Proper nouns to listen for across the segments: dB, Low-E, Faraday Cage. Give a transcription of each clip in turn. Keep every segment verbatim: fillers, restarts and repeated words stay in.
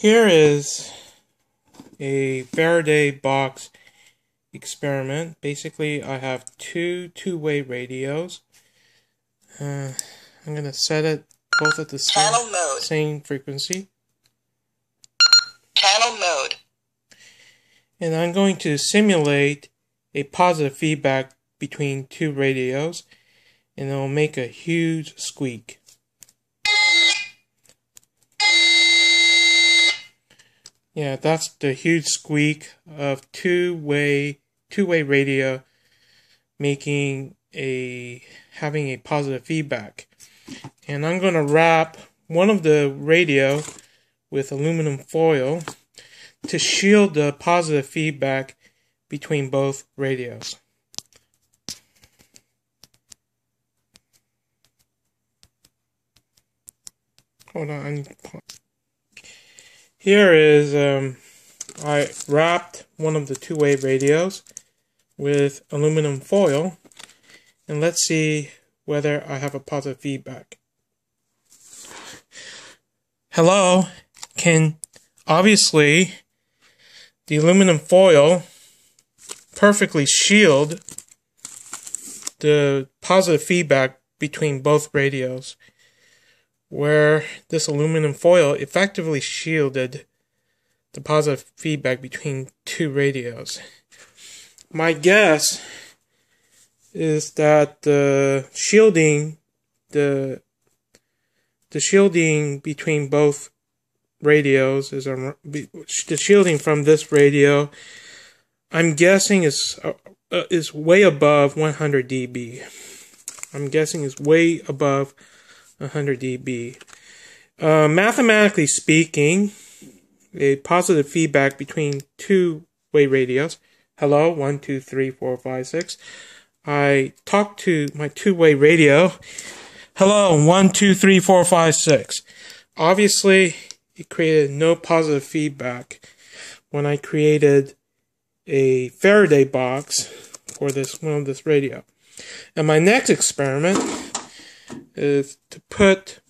Here is a Faraday box experiment. Basically, I have two two-way radios. Uh, I'm going to set it both at the same, same frequency. Channel mode. And I'm going to simulate a positive feedback between two radios, and it'll make a huge squeak. Yeah, that's the huge squeak of two-way two-way radio making a having a positive feedback. And I'm going to wrap one of the radio with aluminum foil to shield the positive feedback between both radios. Hold on. Here is um, I wrapped one of the two-way radios with aluminum foil, and let's see whether I have a positive feedback. Hello, can obviously the aluminum foil perfectly shield the positive feedback between both radios, where this aluminum foil effectively shielded the positive feedback between two radios. My guess is that the shielding the the shielding between both radios is a, the shielding from this radio, I'm guessing is uh, is way above one hundred D B. I'm guessing is way above one hundred D B. Uh, mathematically speaking, a positive feedback between two-way radios. Hello, one, two, three, four, five, six. I talk to my two-way radio. Hello, one, two, three, four, five, six. Obviously, it created no positive feedback when I created a Faraday box for this one of this radio. And my next experiment is to put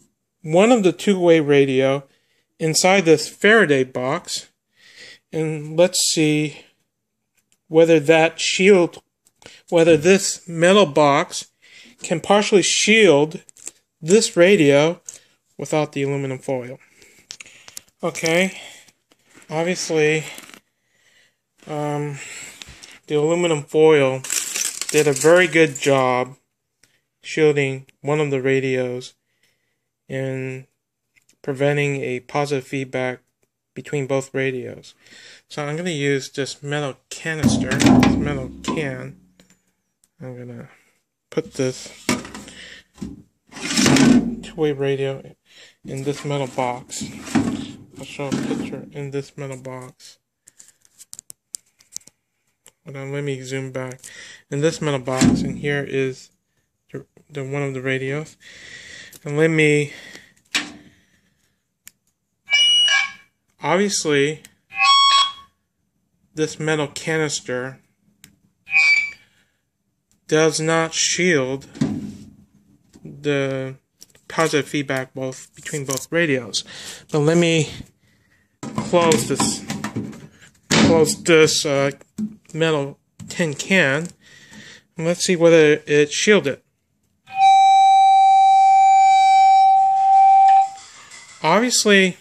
one of the two-way radio inside this Faraday box, and let's see whether that shield, whether this metal box can partially shield this radio without the aluminum foil. Okay, obviously um, the aluminum foil did a very good job shielding one of the radios and preventing a positive feedback between both radios. So I'm going to use this metal canister, this metal can. I'm going to put this two-way radio in this metal box. I'll show a picture in this metal box. Hold on, let me zoom back. In this metal box, and here is The, the one of the radios, and let me obviously this metal canister does not shield the positive feedback both between both radios, but let me close this close this uh, metal tin can, and let's see whether it shielded it. Obviously,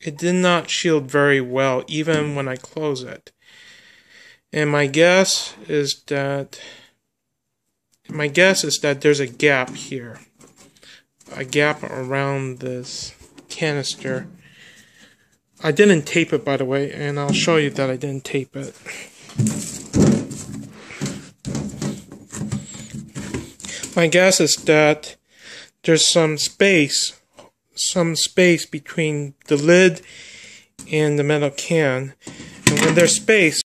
it did not shield very well, even when I close it. And my guess is that my guess is that there's a gap here, a gap around this canister. I didn't tape it, by the way, and I'll show you that I didn't tape it. My guess is that there's some space. some space between the lid and the metal can, and when there's space